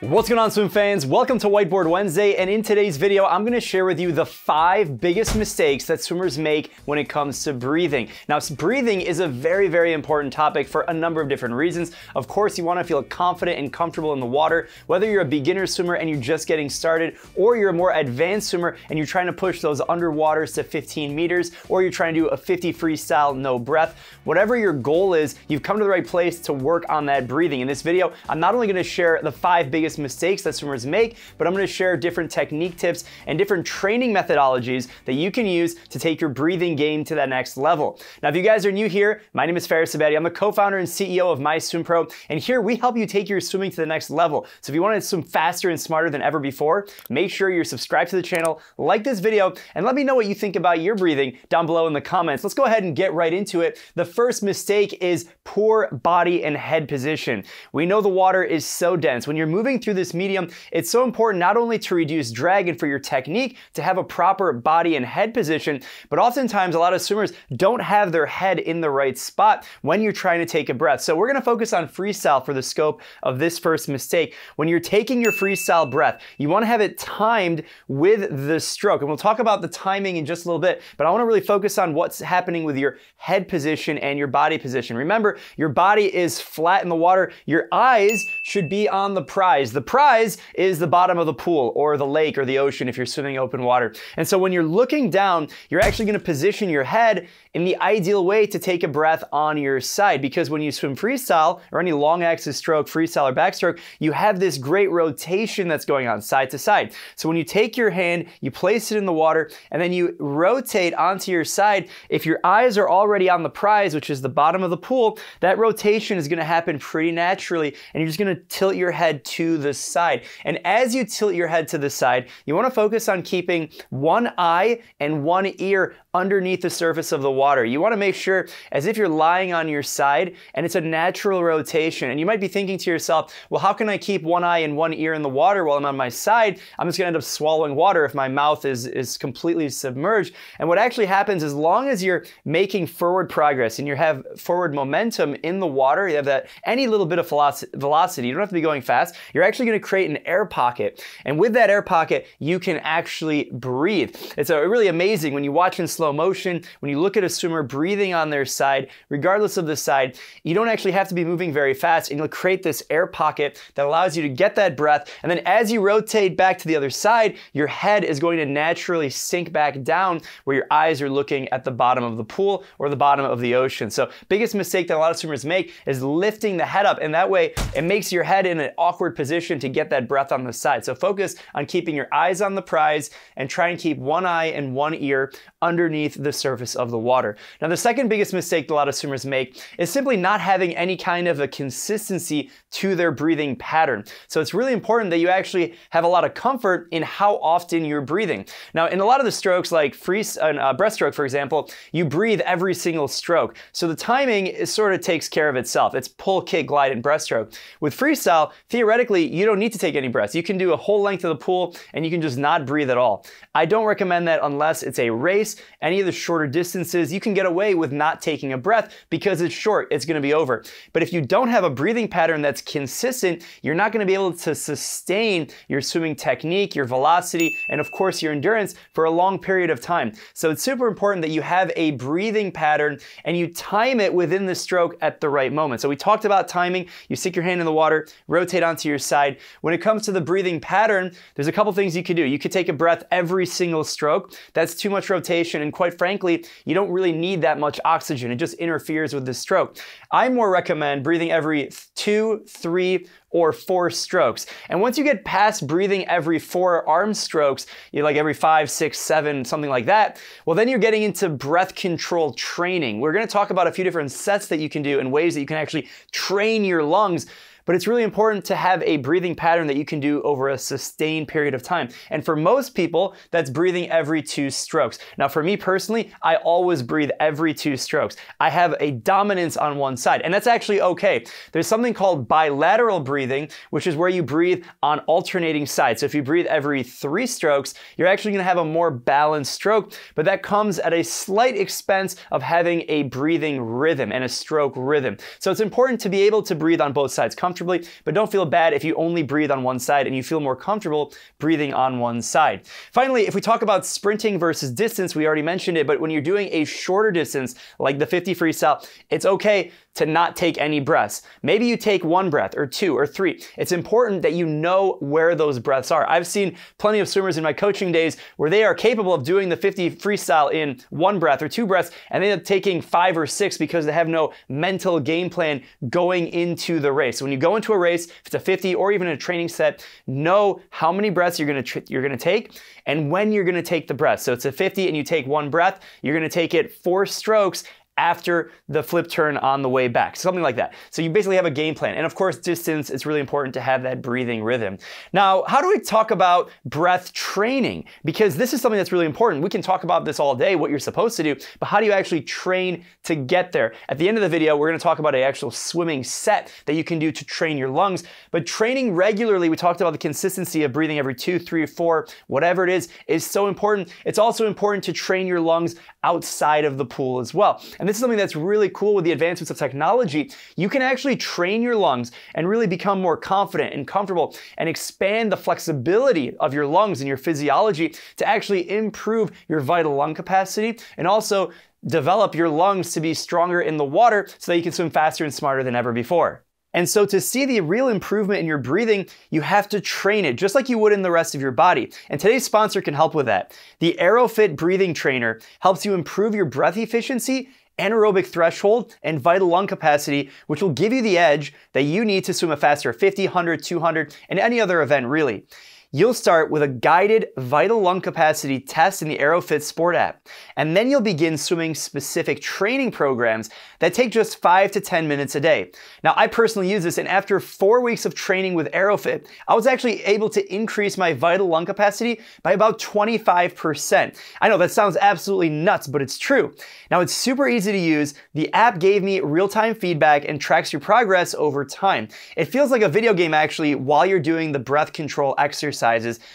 What's going on, swim fans? Welcome to Whiteboard Wednesday, and in today's video I'm going to share with you the 5 biggest mistakes that swimmers make when it comes to breathing. Now, breathing is a very important topic for a number of different reasons. Of course, you want to feel confident and comfortable in the water, whether you're a beginner swimmer and you're just getting started, or you're a more advanced swimmer and you're trying to push those underwaters to 15 meters, or you're trying to do a 50 freestyle no breath. Whatever your goal is, you've come to the right place to work on that breathing. In this video, I'm not only going to share the 5 biggest mistakes that swimmers make, but I'm going to share different technique tips and different training methodologies that you can use to take your breathing game to that next level. Now, if you guys are new here, my name is Fares Ksebati. I'm the co-founder and CEO of MySwimPro, and here we help you take your swimming to the next level. So if you want to swim faster and smarter than ever before, make sure you're subscribed to the channel, like this video, and let me know what you think about your breathing down below in the comments. Let's go ahead and get right into it. The first mistake is poor body and head position. We know the water is so dense. When you're moving through this medium, it's so important not only to reduce drag and for your technique to have a proper body and head position, but oftentimes a lot of swimmers don't have their head in the right spot when you're trying to take a breath. So we're going to focus on freestyle for the scope of this first mistake. When you're taking your freestyle breath, you want to have it timed with the stroke, and we'll talk about the timing in just a little bit, but I want to really focus on what's happening with your head position and your body position. Remember, your body is flat in the water. Your eyes should be on the prize. The prize is the bottom of the pool or the lake or the ocean if you're swimming open water. And so when you're looking down, you're actually going to position your head in the ideal way to take a breath on your side, because when you swim freestyle or any long axis stroke, freestyle or backstroke, you have this great rotation that's going on side to side. So when you take your hand, you place it in the water, and then you rotate onto your side. If your eyes are already on the prize, which is the bottom of the pool, that rotation is going to happen pretty naturally, and you're just going to tilt your head to the side. And as you tilt your head to the side, you want to focus on keeping one eye and one ear underneath the surface of the water. You want to make sure as if you're lying on your side and it's a natural rotation. And you might be thinking to yourself, well, how can I keep one eye and one ear in the water while I'm on my side? I'm just going to end up swallowing water if my mouth is completely submerged. And what actually happens, as long as you're making forward progress and you have forward momentum in the water, you have that any little bit of velocity, you don't have to be going fast, you're actually going to create an air pocket. And with that air pocket, you can actually breathe. It's really amazing when you watch in slow motion, when you look at a swimmer breathing on their side, regardless of the side, you don't actually have to be moving very fast, and you'll create this air pocket that allows you to get that breath. And then as you rotate back to the other side, your head is going to naturally sink back down where your eyes are looking at the bottom of the pool or the bottom of the ocean. So biggest mistake that a lot of swimmers make is lifting the head up, and that way it makes your head in an awkward position to get that breath on the side. So focus on keeping your eyes on the prize and try and keep one eye and one ear underneath the surface of the water. Now, the second biggest mistake a lot of swimmers make is simply not having any kind of a consistency to their breathing pattern. So it's really important that you actually have a lot of comfort in how often you're breathing. Now, in a lot of the strokes, like breaststroke, for example, you breathe every single stroke. So the timing sort of takes care of itself. It's pull, kick, glide, and breaststroke. With freestyle, theoretically, you don't need to take any breaths. You can do a whole length of the pool and you can just not breathe at all. I don't recommend that unless it's a race. Any of the shorter distances, you can get away with not taking a breath because it's short, it's going to be over. But if you don't have a breathing pattern that's consistent, you're not going to be able to sustain your swimming technique, your velocity, and of course your endurance for a long period of time. So it's super important that you have a breathing pattern and you time it within the stroke at the right moment. So we talked about timing. You stick your hand in the water, rotate onto your side. When it comes to the breathing pattern, there's a couple things you could do. You could take a breath every single stroke. That's too much rotation, and quite frankly, you don't really need that much oxygen. It just interferes with the stroke. I more recommend breathing every 2, 3, or 4 strokes. And once you get past breathing every 4 arm strokes, you're like every 5, 6, 7, something like that, well, then you're getting into breath control training. We're going to talk about a few different sets that you can do and ways that you can actually train your lungs. But it's really important to have a breathing pattern that you can do over a sustained period of time. And for most people, that's breathing every 2 strokes. Now, for me personally, I always breathe every 2 strokes. I have a dominance on one side, and that's actually okay. There's something called bilateral breathing, which is where you breathe on alternating sides. So if you breathe every 3 strokes, you're actually gonna have a more balanced stroke, but that comes at a slight expense of having a breathing rhythm and a stroke rhythm. So it's important to be able to breathe on both sides comfortably. comfortably, but don't feel bad if you only breathe on one side and you feel more comfortable breathing on one side. Finally, if we talk about sprinting versus distance, we already mentioned it, but when you're doing a shorter distance, like the 50 freestyle, it's okay to not take any breaths. Maybe you take one breath or two or three. It's important that you know where those breaths are. I've seen plenty of swimmers in my coaching days where they are capable of doing the 50 freestyle in one breath or two breaths, and they end up taking five or six because they have no mental game plan going into the race. So when you go into a race, if it's a 50 or even a training set, know how many breaths you're gonna take and when you're gonna take the breath. So it's a 50 and you take one breath, you're gonna take it 4 strokes after the flip turn on the way back, something like that. So you basically have a game plan. And of course, distance, it's really important to have that breathing rhythm. Now, how do we talk about breath training? Because this is something that's really important. We can talk about this all day, what you're supposed to do, but how do you actually train to get there? At the end of the video, we're gonna talk about an actual swimming set that you can do to train your lungs, but training regularly, we talked about the consistency of breathing every 2, 3, or 4, whatever it is so important. It's also important to train your lungs outside of the pool as well. And this is something that's really cool with the advancements of technology. You can actually train your lungs and really become more confident and comfortable and expand the flexibility of your lungs and your physiology to actually improve your vital lung capacity and also develop your lungs to be stronger in the water so that you can swim faster and smarter than ever before. And so to see the real improvement in your breathing, you have to train it just like you would in the rest of your body. And today's sponsor can help with that. The Airofit breathing trainer helps you improve your breath efficiency, anaerobic threshold, and vital lung capacity, which will give you the edge that you need to swim a faster 50, 100, 200, and any other event really. You'll start with a guided vital lung capacity test in the Airofit Sport app, and then you'll begin swimming specific training programs that take just 5 to 10 minutes a day. Now, I personally use this, and after 4 weeks of training with Airofit, I was actually able to increase my vital lung capacity by about 25%. I know that sounds absolutely nuts, but it's true. Now, it's super easy to use. The app gave me real-time feedback and tracks your progress over time. It feels like a video game actually while you're doing the breath control exercise.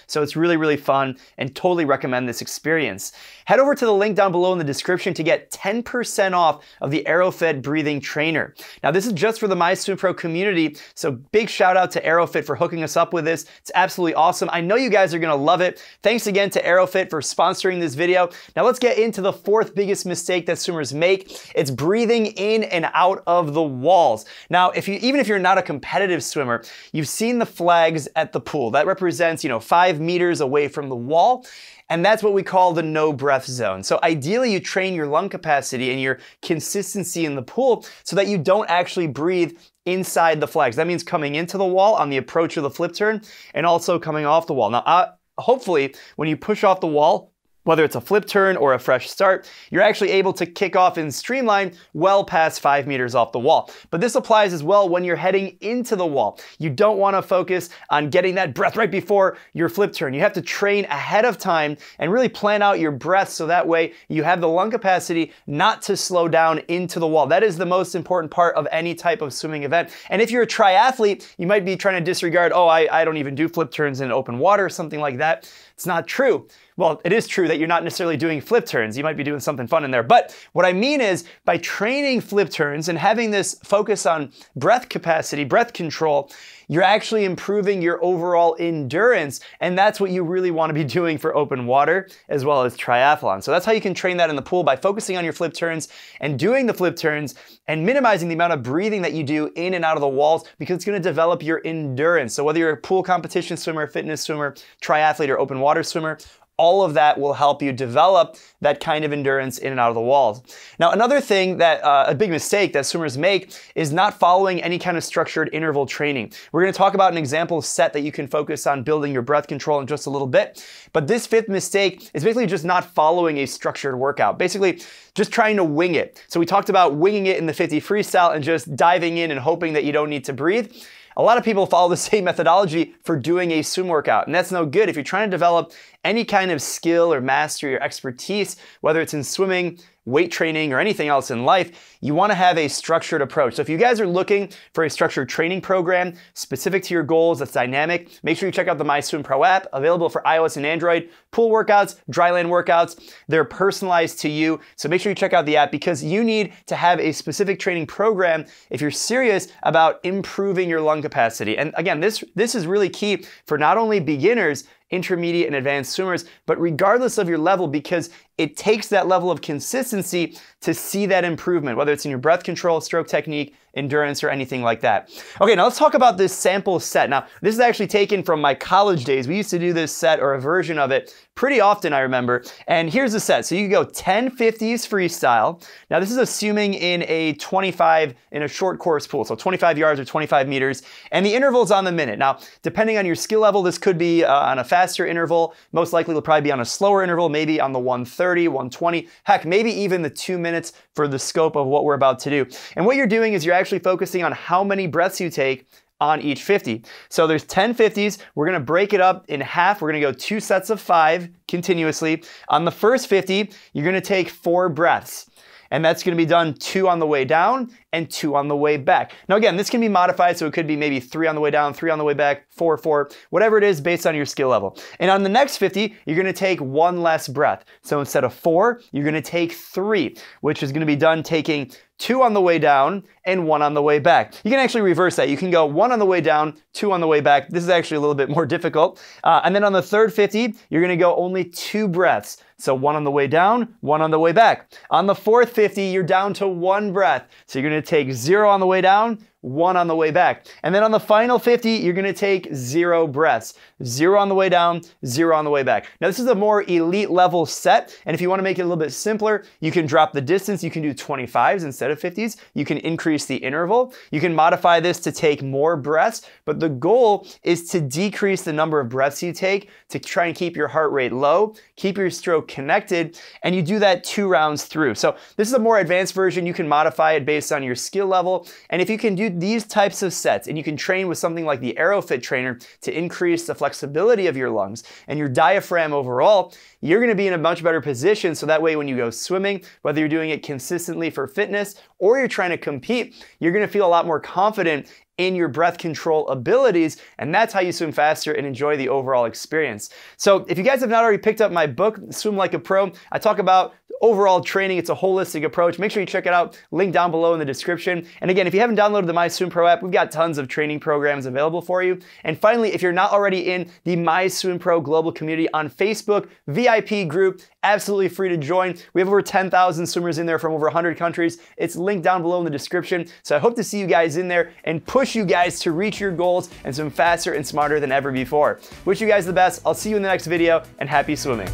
So it's really, really fun and totally recommend this experience. Head over to the link down below in the description to get 10% off of the Airofit breathing trainer. Now this is just for the MySwimPro community, so big shout out to Airofit for hooking us up with this. It's absolutely awesome. I know you guys are gonna love it. Thanks again to Airofit for sponsoring this video. Now let's get into the 4th biggest mistake that swimmers make. It's breathing in and out of the walls. Now, even if you're not a competitive swimmer, you've seen the flags at the pool. That represents 5 meters away from the wall. And that's what we call the no breath zone. So ideally you train your lung capacity and your consistency in the pool so that you don't actually breathe inside the flags. That means coming into the wall on the approach of the flip turn and also coming off the wall. Now, hopefully when you push off the wall, whether it's a flip turn or a fresh start, you're actually able to kick off and streamline well past 5 meters off the wall. But this applies as well when you're heading into the wall. You don't want to focus on getting that breath right before your flip turn. You have to train ahead of time and really plan out your breath so that way you have the lung capacity not to slow down into the wall. That is the most important part of any type of swimming event. And if you're a triathlete, you might be trying to disregard, oh, I don't even do flip turns in open water or something like that. It's not true. Well, it is true that you're not necessarily doing flip turns. You might be doing something fun in there. But what I mean is by training flip turns and having this focus on breath capacity, breath control, you're actually improving your overall endurance. And that's what you really want to be doing for open water as well as triathlon. So that's how you can train that in the pool, by focusing on your flip turns and doing the flip turns and minimizing the amount of breathing that you do in and out of the walls, because it's going to develop your endurance. So whether you're a pool competition swimmer, fitness swimmer, triathlete, or open water swimmer, all of that will help you develop that kind of endurance in and out of the walls. Now, another thing that a big mistake that swimmers make is not following any kind of structured interval training. We're going to talk about an example set that you can focus on building your breath control in just a little bit. But this 5th mistake is basically just not following a structured workout. Basically, just trying to wing it. So we talked about winging it in the 50 freestyle and just diving in and hoping that you don't need to breathe. A lot of people follow the same methodology for doing a swim workout, and that's no good. If you're trying to develop any kind of skill or mastery or expertise, whether it's in swimming, weight training, or anything else in life, you wanna have a structured approach. So if you guys are looking for a structured training program specific to your goals that's dynamic, make sure you check out the MySwimPro app, available for iOS and Android, pool workouts, dryland workouts, they're personalized to you. So make sure you check out the app because you need to have a specific training program if you're serious about improving your lung capacity. And again, this is really key for not only beginners, intermediate and advanced swimmers, but regardless of your level, because it takes that level of consistency to see that improvement, whether it's in your breath control, stroke technique, endurance, or anything like that. Okay, now let's talk about this sample set. Now, this is actually taken from my college days. We used to do this set or a version of it pretty often, I remember. And here's the set. So you can go 10 50s freestyle. Now, this is assuming in a short course pool, so 25 yards or 25 meters, and the interval's on the minute. Now, depending on your skill level, this could be on a faster interval. Most likely it'll probably be on a slower interval, maybe on the 130, 120, heck, maybe even the 2 minutes for the scope of what we're about to do. And what you're doing is you're actually focusing on how many breaths you take on each 50. So there's 10 50s. We're gonna break it up in half. We're gonna go 2 sets of 5 continuously. On the first 50, you're gonna take 4 breaths. And that's gonna be done 2 on the way down and 2 on the way back. Now again, this can be modified, so it could be maybe 3 on the way down, 3 on the way back, 4, 4, whatever it is based on your skill level. And on the next 50, you're gonna take 1 less breath. So instead of 4, you're gonna take 3, which is gonna be done taking 2 on the way down and 1 on the way back. You can actually reverse that. You can go 1 on the way down, 2 on the way back. This is actually a little bit more difficult. And then on the third 50, you're gonna go only 2 breaths. So 1 on the way down, 1 on the way back. On the fourth 50, you're down to 1 breath. So you're gonna take 0 on the way down, 1 on the way back. And then on the final 50, you're gonna take 0 breaths. 0 on the way down, 0 on the way back. Now this is a more elite level set, and if you wanna make it a little bit simpler, you can drop the distance, you can do 25s instead of 50s, you can increase the interval, you can modify this to take more breaths, but the goal is to decrease the number of breaths you take to try and keep your heart rate low, keep your stroke connected, and you do that 2 rounds through. So this is a more advanced version, you can modify it based on your skill level, and if you can do these types of sets, and you can train with something like the Airofit trainer to increase the flexibility of your lungs and your diaphragm overall, you're gonna be in a much better position so that way when you go swimming, whether you're doing it consistently for fitness or you're trying to compete, you're gonna feel a lot more confident in your breath control abilities, and that's how you swim faster and enjoy the overall experience. So if you guys have not already picked up my book, Swim Like a Pro, I talk about overall training. It's a holistic approach. Make sure you check it out. Link down below in the description. And again, if you haven't downloaded the MySwimPro app, we've got tons of training programs available for you. And finally, if you're not already in the MySwimPro global community on Facebook, VIP group, absolutely free to join. We have over 10,000 swimmers in there from over 100 countries. It's linked down below in the description. So I hope to see you guys in there and push you guys to reach your goals and swim faster and smarter than ever before. Wish you guys the best. I'll see you in the next video, and happy swimming.